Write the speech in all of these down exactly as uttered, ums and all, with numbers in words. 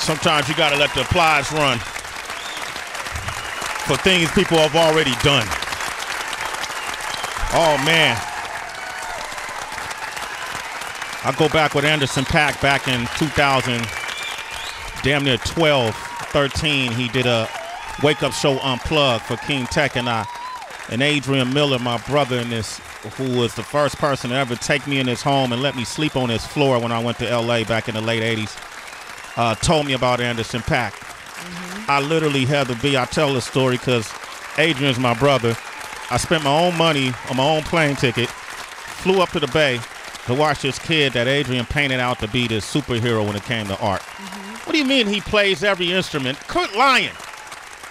Sometimes you gotta let the applause run for things people have already done. Oh man. I go back with Anderson .Paak back in two thousand, damn near twelve, thirteen. He did a wake-up show unplugged for King Tech, and I, and Adrian Miller, my brother in this, who was the first person to ever take me in his home and let me sleep on his floor when I went to L A back in the late eighties, uh, told me about Anderson .Paak. Mm-hmm. I literally had to be, I tell this story because Adrian's my brother. I spent my own money on my own plane ticket, flew up to the Bay to watch this kid that Adrian painted out to be this superhero when it came to art. Mm-hmm. What do you mean he plays every instrument? Quit lying.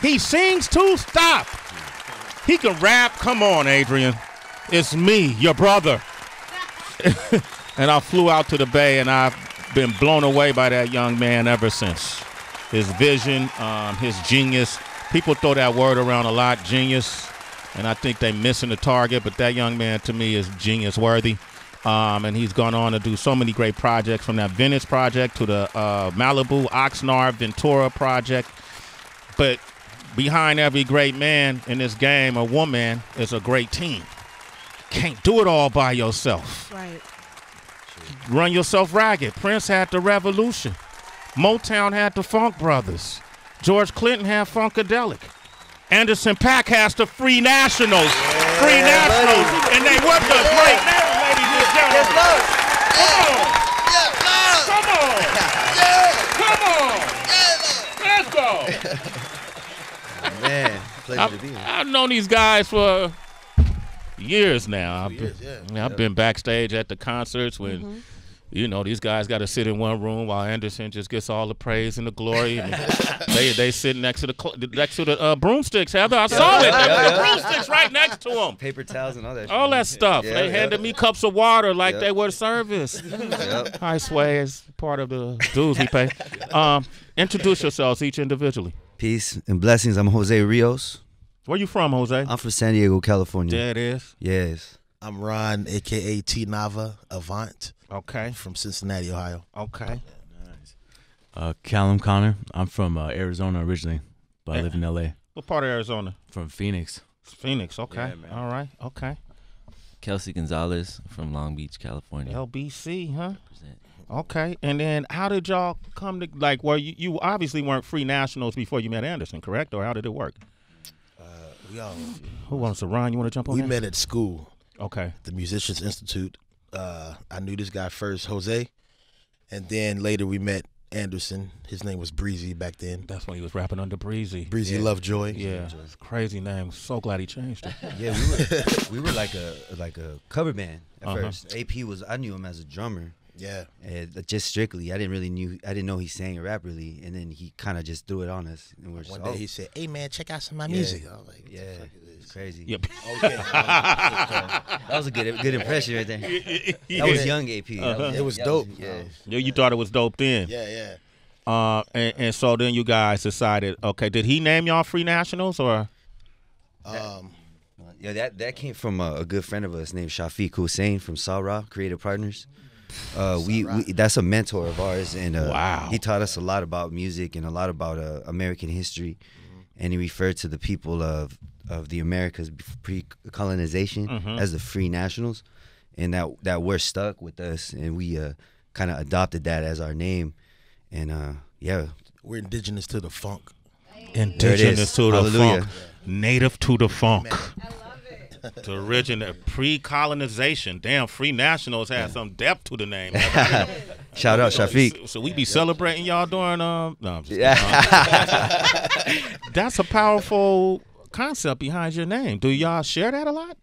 He sings too? Stop. He can rap. Come on, Adrian. It's me, your brother. And I flew out to the Bay, and I've been blown away by that young man ever since. His vision, um, his genius. People throw that word around a lot, genius, and I think they're missing the target, but that young man to me is genius worthy. Um, and he's gone on to do so many great projects, from that Venice project to the uh, Malibu, Oxnard, Ventura project. But behind every great man in this game or woman is a great team. Can't do it all by yourself. Right. Run yourself ragged. Prince had the revolution. Motown had the Funk Brothers. George Clinton had Funkadelic. Anderson .Paak has the Free Nationals. Yeah, Free Nationals. Buddy. And they whipped yeah. us right now, ladies and gentlemen. Yes, Lord. Come on. Yes, Lord. Come on. Yes. Come on. Yes. Let's go. Man, pleasure I've, to be here. I've known these guys for years now. I've, years, been, yeah. I've yeah. been backstage at the concerts when, mm-hmm. you know, these guys got to sit in one room while Anderson just gets all the praise and the glory. And they they sit next to the next to the uh, broomsticks. Heather, I yeah, saw yeah, it. Yeah, they yeah. the broomsticks right next to them. Paper towels and all that. All shit. that stuff. Yeah, they yeah, handed yeah. me cups of water like yep. they were service. Yep. I swear, it's part of the dues we pay. Um, introduce yourselves each individually. Peace and blessings. I'm Jose Rios. Where you from, Jose? I'm from San Diego, California. There it is. Yes. I'm Ron, a k a. T. Nava Avant. Okay. From Cincinnati, Ohio. Okay. Yeah, nice. Uh, Callum Connor. I'm from uh, Arizona originally, but yeah. I live in L A What part of Arizona? From Phoenix. Phoenix, okay. Yeah, all right, okay. Kelsey Gonzalez from Long Beach, California. L B C, huh? Represent. Okay, and then how did y'all come to, like, well, you, you obviously weren't Free Nationals before you met Anderson, correct? Or how did it work? Yo, who wants to run? You want to jump on? We that? met at school. Okay. The Musicians Institute. Uh, I knew this guy first, Jose, and then later we met Anderson. His name was Breezy back then. That's when he was rapping under Breezy. Breezy yeah. Lovejoy. Yeah, Lovejoy. Crazy name. So glad he changed it. Yeah, we were, we were like a like a cover band at uh-huh. first. A P was I knew him as a drummer. Yeah, and just strictly, I didn't really knew, I didn't know he sang or rap really, and then he kind of just threw it on us. And we're just, one day oh. he said, "Hey man, check out some of my yeah. music." I was like, "Yeah, it's crazy." Yep. Okay. That was a good, good impression right there. Yeah. That was young A P. Uh-huh. was, it was dope. Was, yeah. yeah, you thought it was dope then. Yeah, yeah. Uh, and, and so then you guys decided, okay, did he name y'all Free Nationals or? Um. Yeah, that that came from a, a good friend of us named Shafiq Husayn from Sahara Creative Partners. Uh, we, we that's a mentor of ours, and uh, wow. he taught us a lot about music and a lot about uh, American history, mm-hmm. and he referred to the people of of the Americas pre-colonization mm-hmm. as the Free Nationals, and that that word stuck with us, and we uh, kind of adopted that as our name, and uh, yeah, we're indigenous to the funk, indigenous to the Hallelujah. funk, native to the funk. Amen. To originate pre-colonization. Damn, Free Nationals had yeah. some depth to the name. Shout out Shafiq. So, so we be celebrating y'all during um. No, I'm just kidding. um, That's a powerful concept behind your name. Do y'all share that a lot?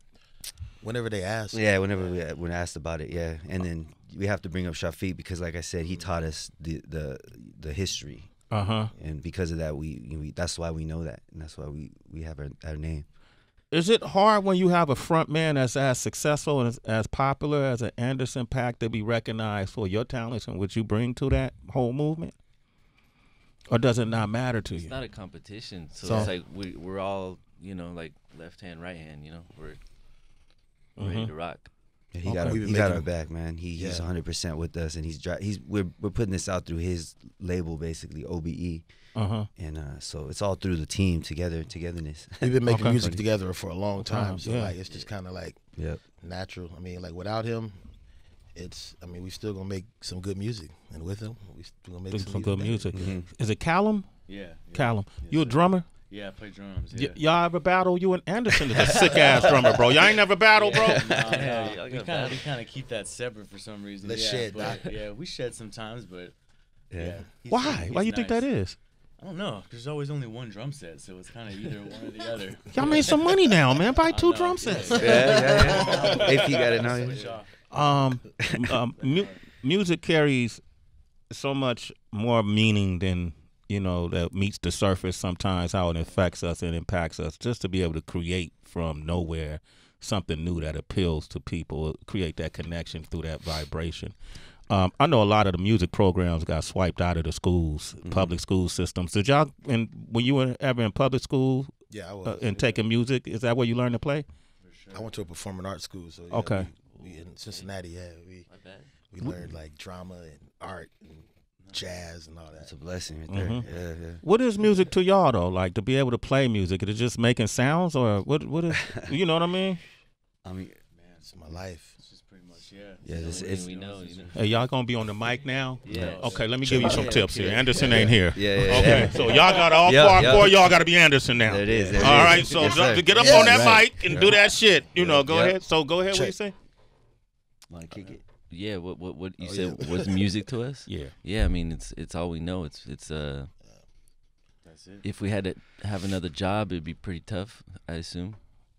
Whenever they ask. Yeah, whenever we when asked about it, yeah, and then we have to bring up Shafiq because, like I said, he taught us the the the history. Uh huh. And because of that, we, we that's why we know that, and that's why we we have our, our name. Is it hard when you have a front man that's as successful and as, as popular as an Anderson .Paak to be recognized for your talents and what you bring to that whole movement? Or does it not matter to you? It's not a competition. So, so it's like we, we're all, you know, like left hand, right hand, you know, we're mm-hmm. ready to rock. Yeah, he got, our, he got our back, man. He, yeah. He's one hundred percent with us, and he's he's we're we're putting this out through his label, basically O B E. Uh huh. And uh, so it's all through the team together, togetherness. We've been making okay. music together for a long time, so yeah. like it's just kind of like yep. natural. I mean, like without him, it's I mean we still gonna make some good music, and with him we still gonna make Doing some, some good music. music. Mm-hmm. Is it Callum? Yeah, yeah. Callum, yes, you a drummer? Yeah, I play drums. Yeah. Y'all ever battle? You and Anderson is a sick ass drummer, bro. Y'all ain't never battle, bro. Yeah, no, no. We kind of we kind of keep that separate for some reason. Let's yeah, shed, but, doc. Yeah, we shed sometimes, but yeah. yeah he's, Why? He's Why you nice. think that is? I don't know. There's always only one drum set, so it's kind of either one or the other. Y'all made some money now, man. Buy two drum sets. Yeah, yeah, yeah. If you got it now, yeah. Um, um mu music carries so much more meaning than. You know, that meets the surface sometimes, how it affects us and impacts us. Just to be able to create from nowhere something new that appeals to people, create that connection through that vibration. Um, I know a lot of the music programs got swiped out of the schools, mm-hmm. public school systems. Did y'all, and when you were ever in public school yeah, I was, uh, and yeah. taking music, is that where you learned to play? For sure. I went to a performing arts school. So yeah, okay. We, we in Cincinnati, yeah. We, we learned like drama and art and jazz and all that. It's a blessing right there. Mm-hmm. yeah, yeah. What is music to y'all though? Like to be able to play music? Is it just making sounds or what? What is? You know what I mean? I mean, man, it's my life. It's just pretty much yeah. Yeah, it's, it's, it's, we know. You know. Hey, y'all gonna be on the mic now? Yeah. Okay, let me give you some yeah, tips yeah, here. Anderson yeah, ain't here. Yeah. yeah, yeah okay, yeah. so y'all got all yep, part yep. four. Y'all got to be Anderson now. There it is. There all right, is. so yes, to get up yes, on that right. mic and yeah. do that shit. You yeah, know, go yeah. ahead. So go ahead. Check. What you say? Wanna kick it? Yeah, what what what you oh, said yeah. was music to us? Yeah. Yeah, I mean it's it's all we know. It's it's uh that's it. If we had to have another job, it'd be pretty tough, I assume.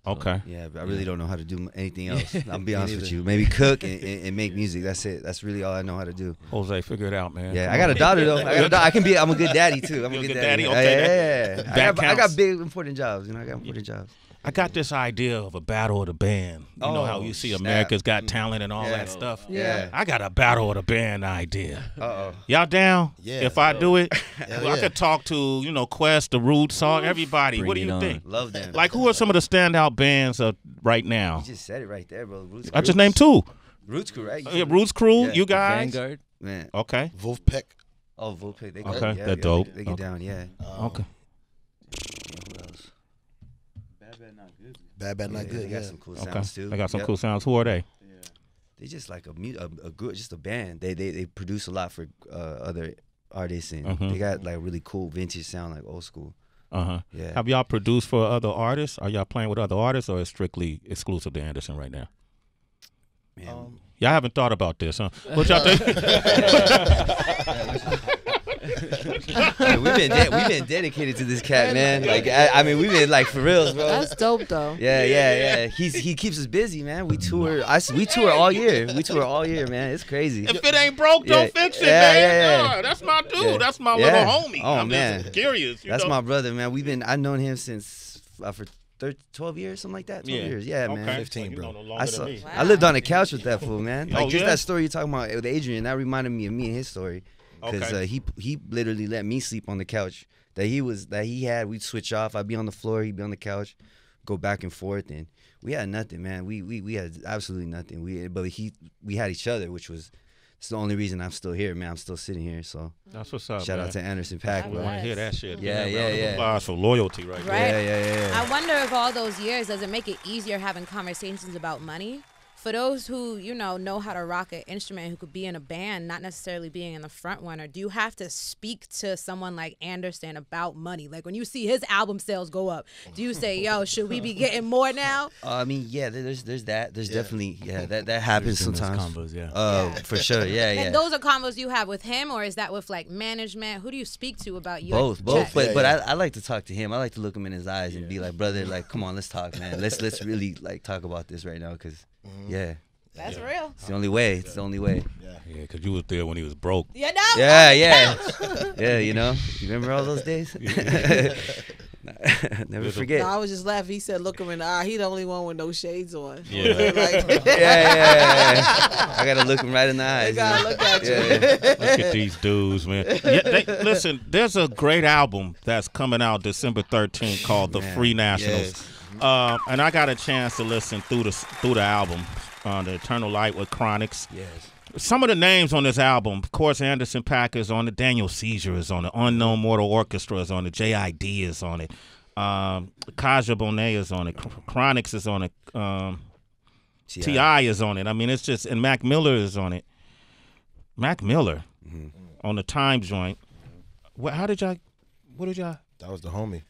Okay. So, yeah, but I really yeah. don't know how to do anything else. I'll be honest with you. Maybe cook and, and, and make music. That's it. That's really all I know how to do. Jose, figure it out, man. Yeah, I got a daughter though. I got a daughter. I can be I'm a good daddy too. I'm You're a good daddy. daddy. Okay. Yeah, yeah, yeah. I got, I got big important jobs, you know, I got important yeah. jobs. I got this idea of a battle of the band. You oh, know how you see America's Got mm. Talent and all yeah. that stuff? Yeah. I got a battle of the band idea. Uh-oh. Y'all down? Yeah. If I do it, yeah, well, yeah. I could talk to, you know, Quest, The Roots, all, everybody. Bring what do you on. think? Love them. Like, who are some of the standout bands uh, right now? You just said it right there, bro. Roots, I just Roots. named two. Roots Crew, right? Yeah, Roots Crew, yeah. you guys. Vanguard. Man. Okay. Vulfpeck. Oh, Vulfpeck. They okay, yeah, they're yeah, dope. They, they get okay. down, yeah. Um, okay. Bad, bad, not yeah, good. They got yeah. some cool okay. sounds too. They got some yep. cool sounds. Who are they? Yeah. They just like a, a, a good, just a band. They they they produce a lot for uh, other artists, and mm-hmm. they got like really cool vintage sound, like old school. Uh huh. Yeah. Have y'all produced for other artists? Are y'all playing with other artists, or is strictly exclusive to Anderson right now? Man, um, y'all haven't thought about this, huh? What y'all think? yeah, we've been we've been dedicated to this cat, man. Like I, I mean, we've been like for reals, bro. That's dope, though. Yeah, yeah, yeah. He's he keeps us busy, man. We tour, I we tour all year. We tour all year, man. It's crazy. If it ain't broke, yeah. don't fix it, yeah, man. Yeah, yeah. No, that's my dude. Yeah. That's my yeah. little homie. Oh I'm man, just curious. You that's know? my brother, man. We've been I've known him since uh, for thirteen, twelve years, something like that. Twelve yeah. years, yeah, okay. man. Fifteen, bro. No I, saw, wow. I lived on the couch with that fool, man. Like oh, just yeah? that story you talking about with Adrian, that reminded me of me and his story. Because okay. uh, he he literally let me sleep on the couch that he was that he had. We'd switch off. I'd be on the floor. He'd be on the couch, go back and forth, and we had nothing, man. We we we had absolutely nothing. We but he we had each other, which was it's the only reason I'm still here, man. I'm still sitting here. So that's what's up. Shout man. out to Anderson .Paak. We want to hear that shit. Yeah, man. yeah, yeah. yeah. For loyalty, right? Right. There. Yeah, yeah, yeah. I wonder if all those years does it make it easier having conversations about money? For those who, you know, know how to rock an instrument, who could be in a band, not necessarily being in the front one, or do you have to speak to someone like Anderson about money? Like when you see his album sales go up, do you say, yo, should we be getting more now? Uh, I mean, yeah, there's there's that. There's yeah. definitely, yeah, that, that happens sometimes. Combos, yeah. Uh, yeah. For sure, yeah, yeah. And those are combos you have with him, or is that with like management? Who do you speak to about you? Both, both, but, yeah, yeah. but I, I like to talk to him. I like to look him in his eyes yeah. and be like, brother, like, come on, let's talk, man. Let's, let's really like talk about this right now, because... Mm-hmm. Yeah, that's yeah. real. It's the only way. It's yeah. the only way. Yeah, yeah. Because you was there when he was broke. You know? Yeah, yeah, yeah. You know? You remember all those days? Never forget. No, I was just laughing. He said, "Look him in the eye." He the only one with no shades on. Yeah, like, yeah, yeah, yeah. I gotta look him right in the eyes. You gotta man. look at you. Yeah, yeah. Look at these dudes, man. Yeah, they, listen, there's a great album that's coming out December thirteenth called man. "The Free Nationals." Yes. Uh, and I got a chance to listen through the through the album, uh, The Eternal Light with Chronixx. Yes. Some of the names on this album, of course, Anderson .Paak is on it, Daniel Caesar is on it, Unknown Mortal Orchestra is on it, J I D is on it, um, Kaja Bonet is on it, Chronixx is on it, um, T I is on it. I mean, it's just, and Mac Miller is on it. Mac Miller mm-hmm. on the Time joint. What? How did y'all? What did y'all? That was the homie.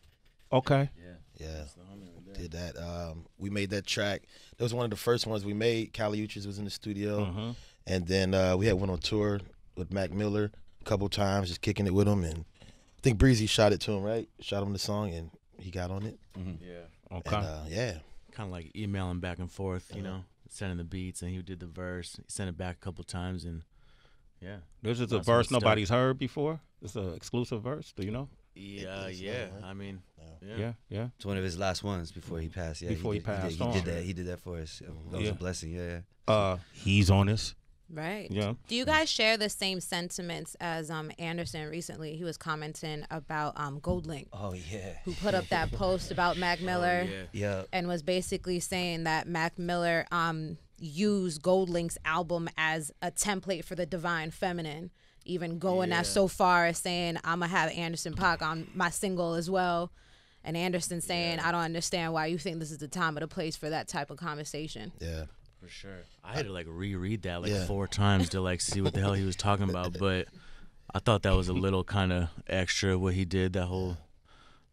Okay. Yeah. Yeah. That's the homie right there. Did that? Um, we made that track. That was one of the first ones we made. Kali Uchis was in the studio, mm-hmm. and then uh, we had one on tour with Mac Miller a couple times, just kicking it with him. And I think Breezy shot it to him, right? Shot him the song, and he got on it. Mm-hmm. Yeah. Okay. And, uh, yeah. Kind of like emailing back and forth, you know, sending the beats, and he did the verse. He sent it back a couple times, and yeah, this is a verse nobody's heard before. It's an exclusive verse. Do you know? Yeah, yeah. I mean, yeah. yeah, yeah. It's one of his last ones before he passed. Yeah, before he, did, he passed he did, on. He did that. He did that for us. That was yeah. a blessing. Yeah, yeah. Uh, he's on us. Right. Yeah. Do you guys share the same sentiments as um Anderson recently? He was commenting about um GoldLink. Oh yeah. Who put up that post about Mac Miller? Oh, yeah. yeah. And was basically saying that Mac Miller um used GoldLink's album as a template for The Divine Feminine, even going yeah. as so far as saying I'm gonna have Anderson .Paak on my single as well. And Anderson saying, yeah. I don't understand why you think this is the time or the place for that type of conversation. Yeah. For sure. I had to like reread that like yeah. four times to like see what the hell he was talking about, but I thought that was a little kind of extra what he did, that whole,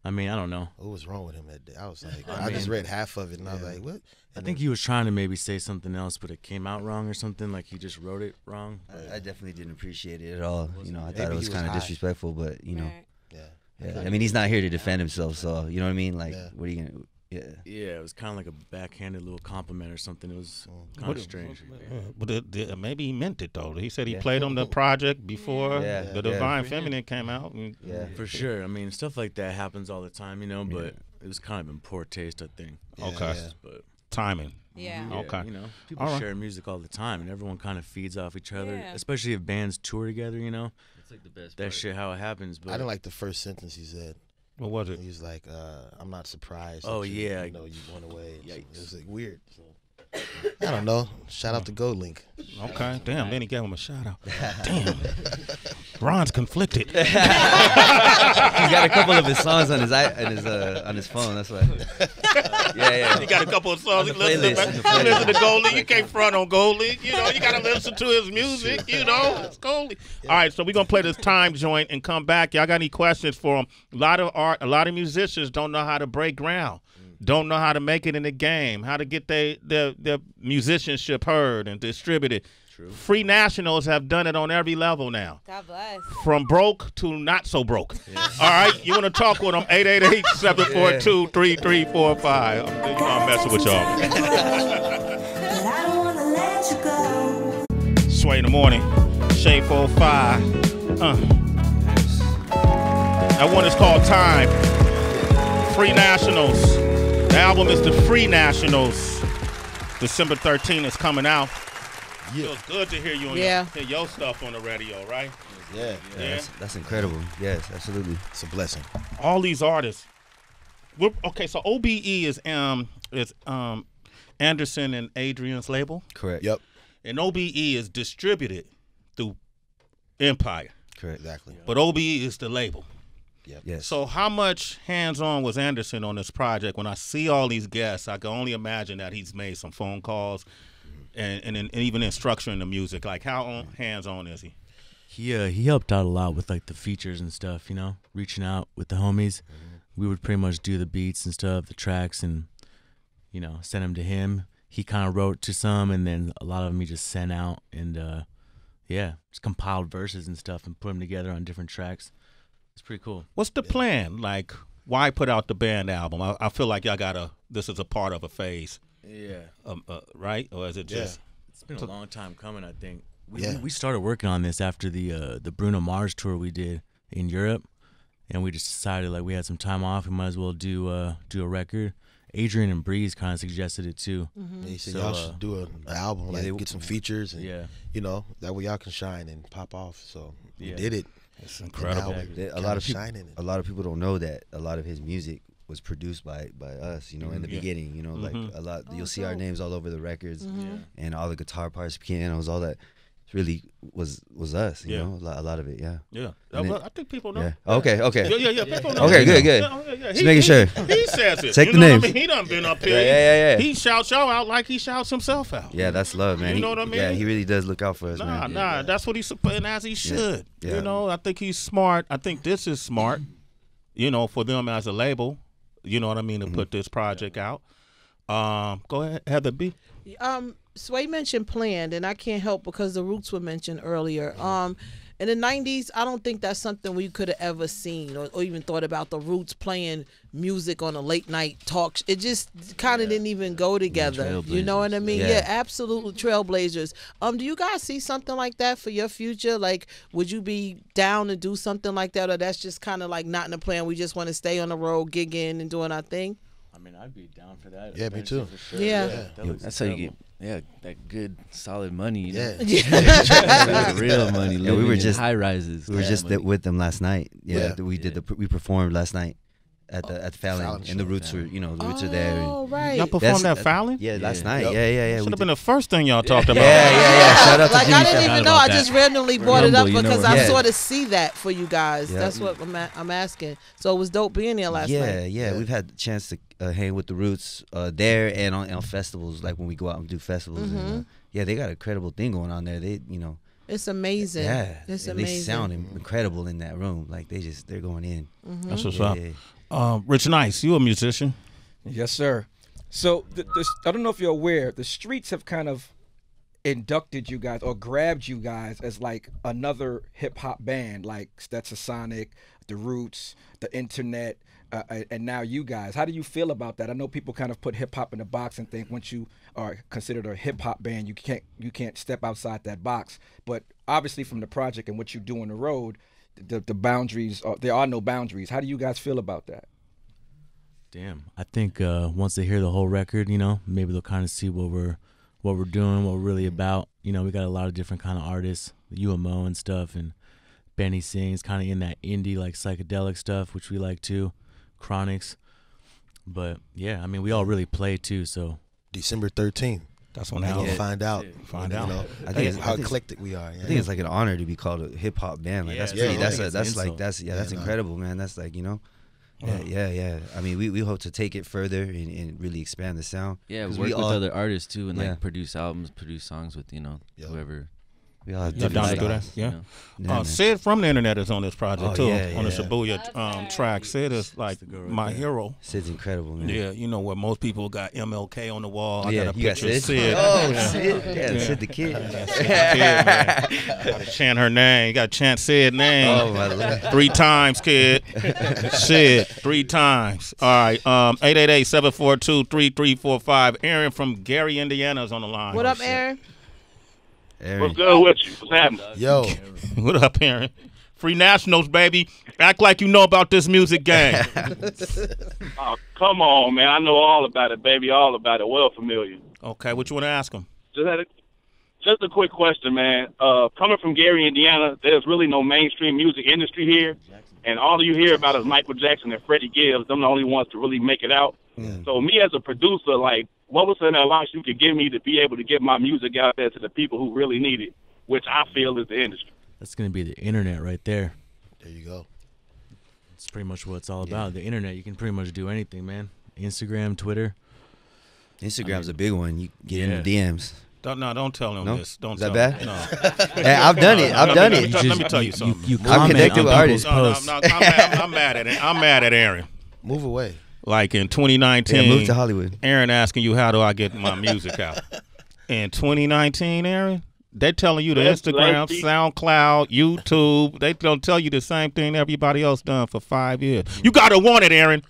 I mean, I don't know. What was wrong with him that day? I was like, I, I mean, just read half of it and yeah. I was like, what? And I think then, he was trying to maybe say something else, but it came out wrong or something, like he just wrote it wrong. I, I definitely didn't appreciate it at all. You know, I thought it was kind of disrespectful, but you know. Yeah. yeah. I mean, he's not here to defend himself, so you know what I mean? Like, yeah. what are you going to... Yeah. yeah, it was kind of like a backhanded little compliment or something. It was kind of strange. Yeah. But the, the, maybe he meant it, though. He said he yeah. played on the project before yeah. The Divine yeah. Feminine came out. And, yeah, for sure. I mean, stuff like that happens all the time, you know, but yeah. it was kind of in poor taste, I think. Yeah. Okay. Yeah. But timing. Yeah. yeah. Okay. You know, people right. share music all the time, and everyone kind of feeds off each other, yeah. especially if bands tour together, you know. It's like the best That part. shit how it happens. But I didn't like the first sentence he said. What was it? He was like, uh, I'm not surprised. Oh, you, yeah. You know, you went away. Yikes. It was like weird. So, I don't know. Shout out to GoldLink. Okay. Damn. Then he gave him a shout out. Damn. Ron's conflicted. He's got a couple of his songs on his on his uh, on his phone. That's why. Uh, yeah, yeah. He got a couple of songs. He listens to, he listen to GoldLink. You can't front on GoldLink. You know, you got to listen to his music. You know, it's GoldLink. Yeah. All right, so we're gonna play this Time joint and come back. Y'all got any questions for him? A lot of art. A lot of musicians don't know how to break ground. Don't know how to make it in the game, how to get their their, their musicianship heard and distributed. True. Free Nationals have done it on every level now. God bless. From broke to not so broke. Yes. All right, you want to talk with them, eight eight eight, seven four two, three three four five. I'm, I'm messing with y'all. Sway in the Morning, Shade four five. Uh. That one is called Time. Free Nationals. The album is The Free Nationals. December thirteenth is coming out. Yeah. So it's good to hear you on yeah. your, hear your stuff on the radio, right? Yeah. yeah. yeah that's, that's incredible. Yes, absolutely. It's a blessing. All these artists. We're, okay, so O B E is um is um Anderson and Adrian's label. Correct. Yep. And O B E is distributed through Empire. Correct. Exactly. But O B E is the label. Yep. Yes. So how much hands-on was Anderson on this project? When I see all these guests, I can only imagine that he's made some phone calls and, and, and even in structuring the music. Like, how hands-on is he? He, uh, he helped out a lot with, like, the features and stuff, you know, reaching out with the homies. Mm-hmm. We would pretty much do the beats and stuff, the tracks, and, you know, send them to him. He kind of wrote to some, and then a lot of them he just sent out and, uh, yeah, just compiled verses and stuff and put them together on different tracks. It's pretty cool. What's the yeah. plan? Like, why put out the band album? I, I feel like y'all got a, this is a part of a phase. Yeah. Um, uh, right? Or is it just? Yeah. It's been a long time coming, I think. We, yeah. we started working on this after the uh, the Bruno Mars tour we did in Europe. And we just decided, like, we had some time off. We might as well do uh, do a record. Adrian and Breeze kind of suggested it, too. Mm-hmm. Yeah, he said, so, y'all should uh, do an album, like, yeah, they, get some features. And, yeah. you know, that way y'all can shine and pop off. So yeah. we did it. It's incredible. Yeah, a lot of people, a lot of people don't know that a lot of his music was produced by by us, you know, in the yeah. beginning, you know, mm-hmm. like a lot. Oh, you'll see dope. Our names all over the records, mm-hmm. yeah. and all the guitar parts, pianos, all that. Really was was us, you yeah. know, a lot of it, yeah. Yeah, then, I think people know. Yeah. Okay, okay. Yeah, yeah, yeah. People know. Okay, good, good. Yeah, yeah, yeah. Just he, making he, sure. He says it. Take you the know names. What I mean? He done been up here. Yeah, yeah, yeah. He shouts y'all out like he shouts himself out. Yeah, that's love, man. You he, know what I mean? Yeah, he really does look out for us, nah, man. Nah, nah, yeah. that's what he's, and as he should. Yeah. Yeah. You know, I think he's smart. I think this is smart, you know, for them as a label, you know what I mean, to mm-hmm. put this project yeah. out. Um, go ahead, Heather B. Um, Sway mentioned planned, and I can't help because the Roots were mentioned earlier. Um, in the nineties, I don't think that's something we could have ever seen or, or even thought about, the Roots playing music on a late night talk. It just kind of yeah. didn't even go together. You know what I mean? Yeah, yeah, absolutely trailblazers. Um, do you guys see something like that for your future? Like, would you be down to do something like that, or that's just kind of like not in the plan? We just want to stay on the road, gigging and doing our thing. I mean, I'd be down for that. Yeah, me too. For sure. Yeah, yeah. That yeah. that's incredible. How you get. Yeah, that good solid money. You know? Yeah, yeah. real money. Yeah, we were just high rises. We were just money. with them last night. Yeah, yeah. we yeah. did the we performed last night at the at Fallon, Fallon and the Roots Fallon. were you know the Roots oh, are there. Oh right, y'all performed at Fallon. Yeah, last yeah. night. Yep. Yeah, yeah, yeah. Should have been the first thing y'all talked about. Yeah, yeah, yeah. yeah. Shout out like, to Jimmy. I didn't even know. I just that. randomly brought Rumble, it up because you know, I yeah. sort of see that for you guys. Yeah. That's what I'm I'm asking. So it was dope being there last night. Yeah, yeah. We've had the chance to. Uh, hang with the Roots uh, there and on, on festivals, like when we go out and do festivals. Mm-hmm. And, uh, yeah, they got an incredible thing going on there. They, you know, it's amazing. Yeah, it's amazing. They sound incredible in that room. Like they just they're going in. Mm-hmm. That's what's yeah. up. Uh, Rich Nice, you a musician? Yes, sir. So th this, I don't know if you're aware, the streets have kind of inducted you guys or grabbed you guys as like another hip hop band, like Stetsasonic, the Roots, the Internet. Uh, and now you guys, how do you feel about that? I know people kind of put hip hop in the box and think once you are considered a hip hop band, you can't you can't step outside that box. But obviously, from the project and what you do on the road, the the boundaries are, there are no boundaries. How do you guys feel about that? Damn, I think uh, once they hear the whole record, you know, maybe they'll kind of see what we're what we're doing, what we're really about. You know, we got a lot of different kind of artists, U M O and stuff, and Benny Sings, kind of in that indie like psychedelic stuff, which we like too. Chronixx, but yeah, I mean, we all really play too. So December thirteenth, that's when I'll find out. Find out. You know, I think it's, how I think eclectic we are. Yeah. I think it's like an honor to be called a hip hop band. Like yeah, that's yeah, pretty. That's a, that's like that's yeah, that's yeah, incredible, man. That's like you know, yeah, yeah, yeah. I mean, we, we hope to take it further and, and really expand the sound. Yeah, work we all, with other artists too, and yeah. like produce albums, produce songs with you know yep. whoever. We all have different styles, do that. Yeah. You know? uh, Sid from the Internet is on this project oh, too, yeah, yeah. on the Shibuya um, track. Sid is like my yeah. hero. Sid's incredible, man. Yeah, you know where most people got M L K on the wall. Yeah, I got a you picture got Sid. Sid. Oh, yeah. Sid. Yeah, yeah. yeah, Sid the kid. Yeah, Sid the kid, man. Gotta chant her name. You gotta chant Sid's name. Oh, my Lord. Three times, kid. Sid, three times. All right. Um, eight eight eight, seven four two, three three four five. Aaron from Gary, Indiana is on the line. What oh, up, shit. Aaron? Aaron. What's good with you? What's happening? Yo. What up, Aaron? Free Nationals, baby. Act like you know about this music game. Oh, come on, man. I know all about it, baby. All about it. Well familiar. Okay, what you want to ask him? Just had a, just a quick question, man. Uh, coming from Gary, Indiana, there's really no mainstream music industry here. And all you hear about is Michael Jackson and Freddie Gibbs. They're the only ones to really make it out. Yeah. So me as a producer, like, what was an allowance you could give me to be able to get my music out there to the people who really need it, which I feel is the industry? That's going to be the Internet right there. There you go. That's pretty much what it's all yeah. about. The Internet, you can pretty much do anything, man. Instagram, Twitter. Instagram's I mean, a big one. You get yeah. in the D Ms. Don't, no, don't tell him no? this. Don't is tell that him. bad? No. Hey, I've done it. I've no, done no, it. Let me, let me tell you something. You, you, you I'm connected with artists. Posts. No, no, no, I'm, mad, I'm mad at it. I'm mad at Aaron. Move away. Like in twenty nineteen, yeah, move to Hollywood. Aaron asking you, how do I get my music out? In twenty nineteen, Aaron, they telling you the Instagram, SoundCloud, YouTube. They don't tell you the same thing everybody else done for five years. You gotta want it, Aaron.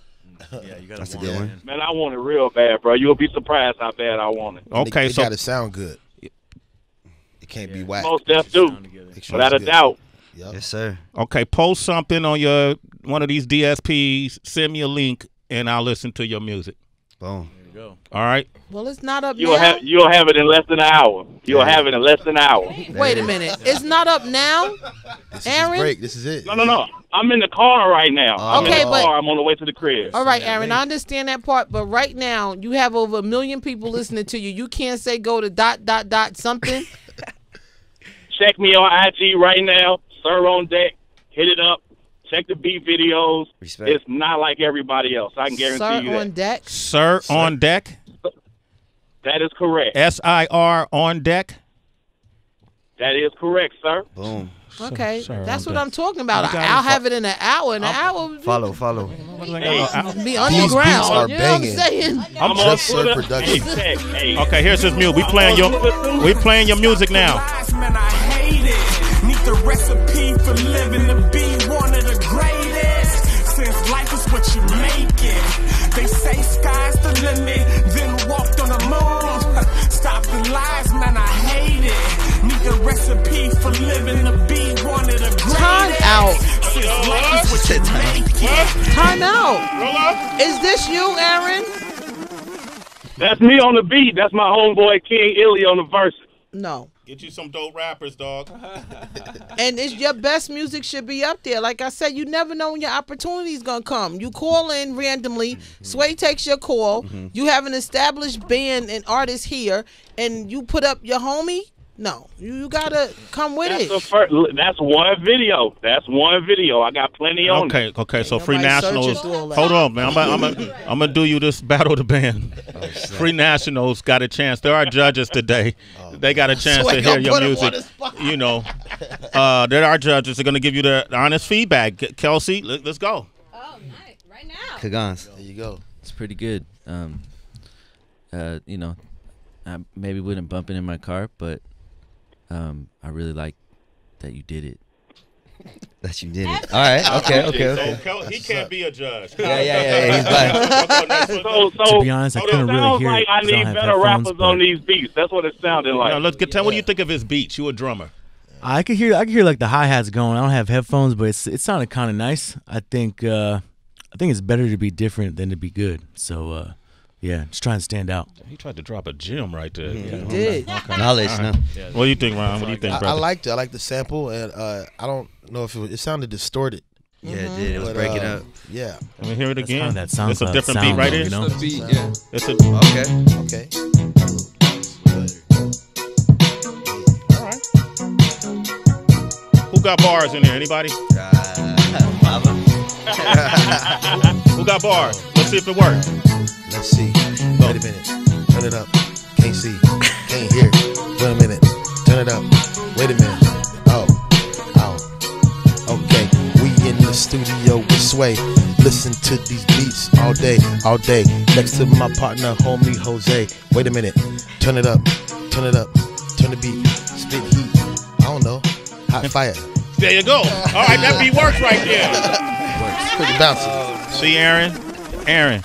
Yeah, you gotta That's want a good it. One. Man, I want it real bad, bro. You'll be surprised how bad I want it. Okay, it, it so gotta sound good. It can't yeah. be whack. Most deaf do, without a doubt. Yep. Yes, sir. Okay, post something on your one of these D S Ps. Send me a link. And I'll listen to your music. Boom. go. All right. Well, it's not up you'll now. Have, you'll have it in less than an hour. You'll yeah. have it in less than an hour. Wait a minute. It's not up now, this Aaron? Is break. This is it. No, no, no. I'm in the car right now. Uh, I'm okay, in the car. But, I'm on the way to the crib. All right, Aaron. I understand that part. But right now, you have over a million people listening to you. You can't say go to dot, dot, dot something. Check me on I G right now. Sir on deck. Hit it up. Check the beat videos. Respect. It's not like everybody else. I can guarantee Sir you that. Sir on deck? Sir, Sir on deck? That is correct. S I R on deck? That is correct, sir. Boom. Okay, Sir, that's what deck. I'm talking about. I'll have it in an hour. An I'll hour. Follow, follow. Hey, be underground. You know what I'm saying? I'm just Sir Production. Okay, here's his music. We playing your, we playing your music now. Man, I hate it. Need the recipe for living to be one of the greatest. Since life is what you make it, they say sky's the limit. Then walked on the moon. Stop the lies, man. I hate it. The recipe for living to be one of the greatest. Time out. Time out. Is this you, Aaron? That's me on the beat. That's my homeboy King Illy on the verse. No. Get you some dope rappers, dog. And it's your best music should be up there. Like I said, you never know when your opportunity is going to come. You call in randomly. Mm-hmm. Sway takes your call. Mm-hmm. You have an established band and artist here, and you put up your homie. No, you gotta come with that's it. First, that's one video. That's one video. I got plenty on. Okay, it. okay. So Free Nationals. Hold on, man. I'm gonna I'm gonna do you this battle of the band. Oh, Free Nationals got a chance. There are judges today. Oh, they got a chance to hear your music. You know, uh, there are judges. They're gonna give you the honest feedback. Kelsey, let's go. Oh, nice. Right now. Kagans. There you go. It's pretty good. Um, uh, you know, I maybe wouldn't bump it in my car, but. Um, I really like that you did it. That you did it. All right. Okay. Okay. okay. So, he can't be a judge. Yeah, yeah, yeah. yeah. He's so, so, to be honest, so I couldn't really hear like it. I need I better rappers but... on these beats. That's what it sounded like. No, let's get, tell yeah. what do you think of his beats? You a drummer? I could hear. I could hear like the hi hats going. I don't have headphones, but it's, it sounded kind of nice. I think. Uh, I think it's better to be different than to be good. So. Uh, Yeah, just trying to stand out. He tried to drop a gem right there. Yeah, yeah. He did. Okay. Knowledge, right. no. What do you think, Ron? What do you think, brother? I, I liked it. I liked the sample, and uh, I don't know if it, was, it sounded distorted. Yeah, mm-hmm. it did. It was but, breaking uh, up. Yeah. Let me hear it again. That sound it's a different sound beat right here. You know? It's a beat, yeah. It's a, okay. Okay. All right. Who got bars in here? Anybody? Uh, Who got bars? Let's see if it works. Let's see. Go. Wait a minute. Turn it up. Can't see. Can't hear. Wait a minute. Turn it up. Wait a minute. Oh. Oh. Okay. We in the studio with Sway. Listen to these beats all day, all day. Next to my partner, homie Jose. Wait a minute. Turn it up. Turn it up. Turn the beat. Spit heat. I don't know. Hot fire. There you go. All right. That beat works right there. Works. Pretty bouncy. Uh, see, Aaron? Aaron.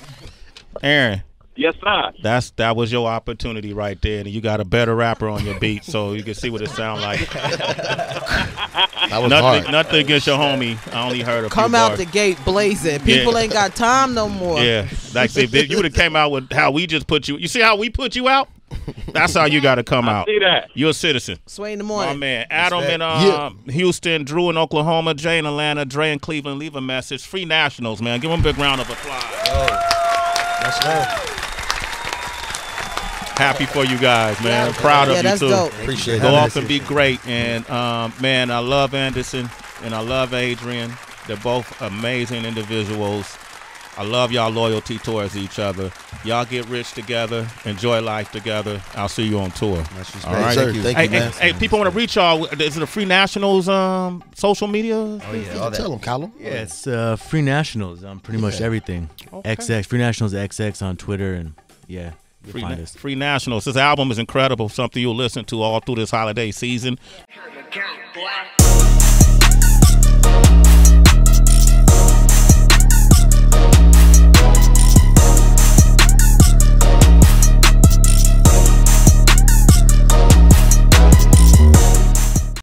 Aaron. Yes, sir. That's that was your opportunity right there, and you got a better rapper on your beat, so you can see what it sounds like. That was nothing, hard. Nothing against your homie. I only heard a come few out bars. The gate blazing. People yeah. ain't got time no more. Yeah, like if you would have came out with how we just put you. You see how we put you out? That's how you got to come out. I see that. You're a citizen. Sway in the morning. My man, Adam in um, yeah. Houston, Drew in Oklahoma, Jay in Atlanta, Dre in Cleveland. Leave a message. Free Nationals, man. Give them a big round of applause. Oh. That's dope. Happy for you guys, man. Yeah, proud yeah, of you, too. Dope. Appreciate it. Go off and be great. And, um, man, I love Anderson and I love Adrian. They're both amazing individuals. I love y'all loyalty towards each other. Y'all get rich together. Enjoy life together. I'll see you on tour. All right? Thank you. Thank hey, you, man. Hey, hey, people want to reach y'all. Is it the Free Nationals um, social media? Oh, yeah. All that. Tell them, Colin. Yeah, it's uh, Free Nationals on pretty yeah. much everything. Okay. X X. Free Nationals X X on Twitter. And, yeah. Free, Na us. Free Nationals. This album is incredible. Something you'll listen to all through this holiday season.